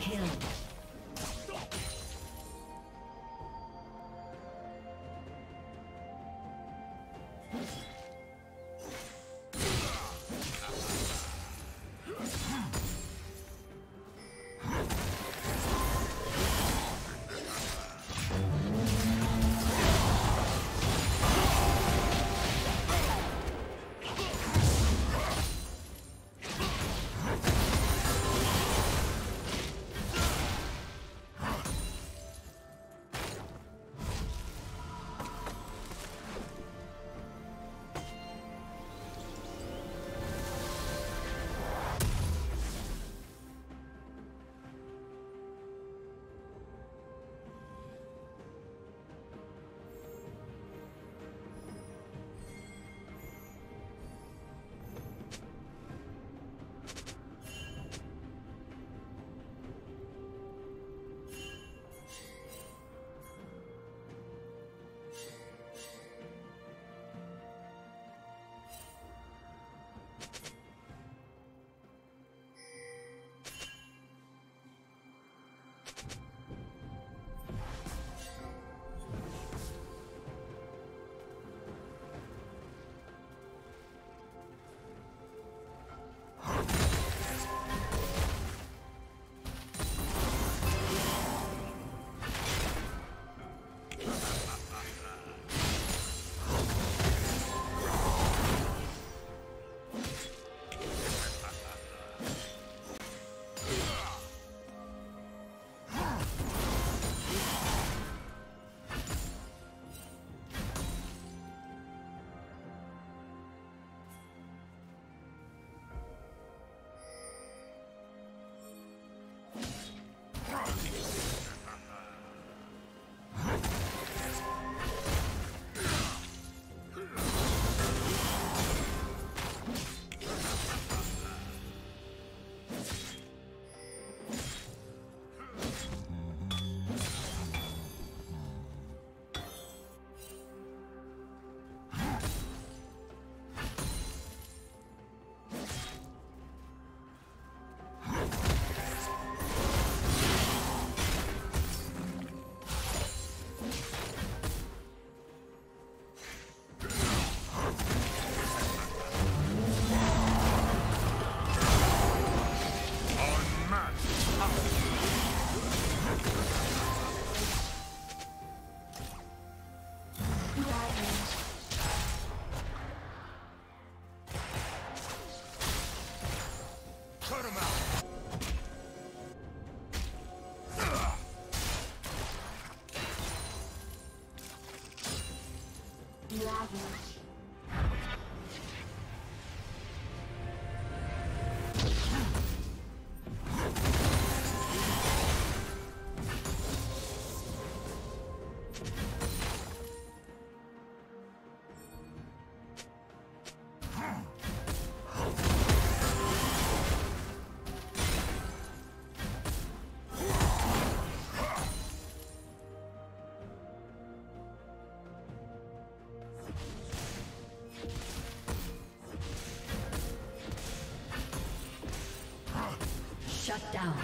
kill. Shut down.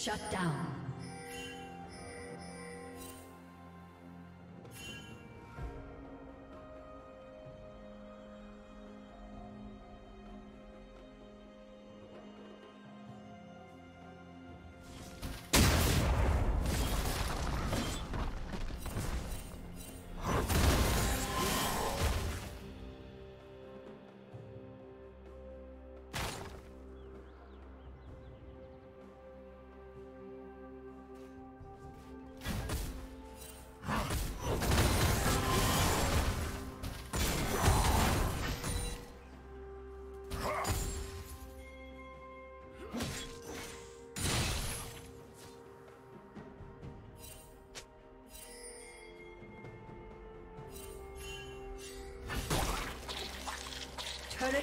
Shut down. Turret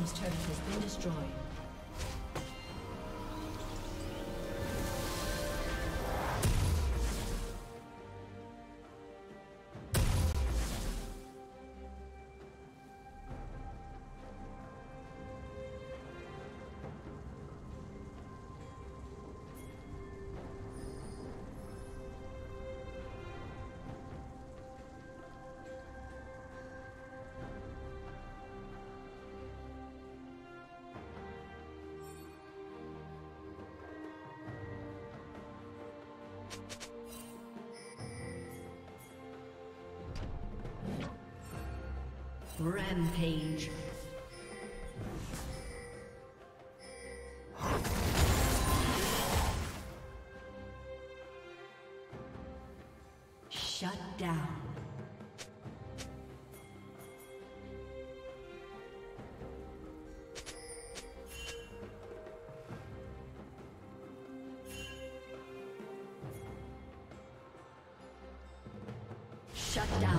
team's turret has been destroyed. Rampage. Shut down. Shut down.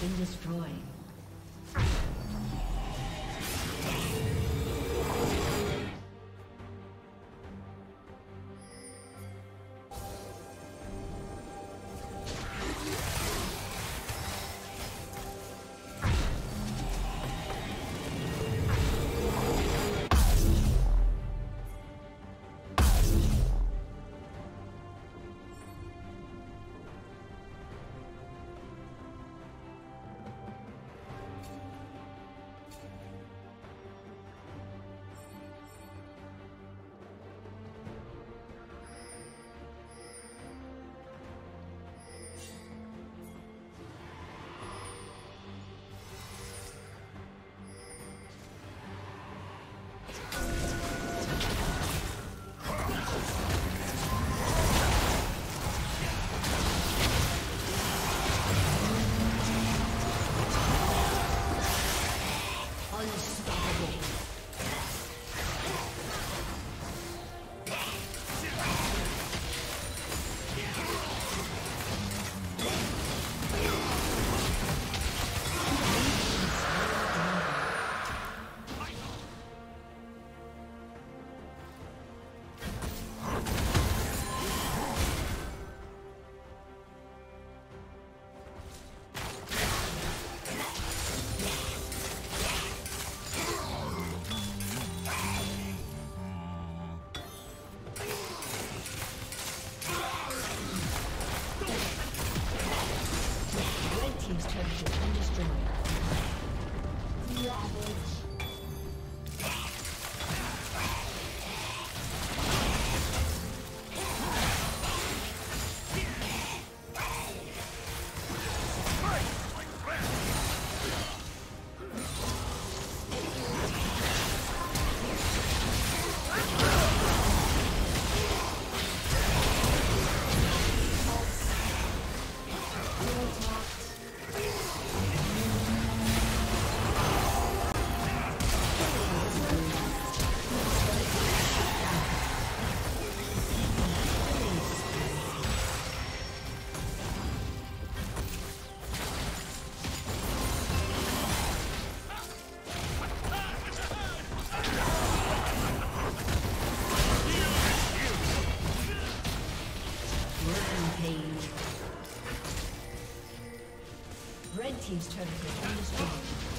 been destroyed. Red team's turret has been destroyed.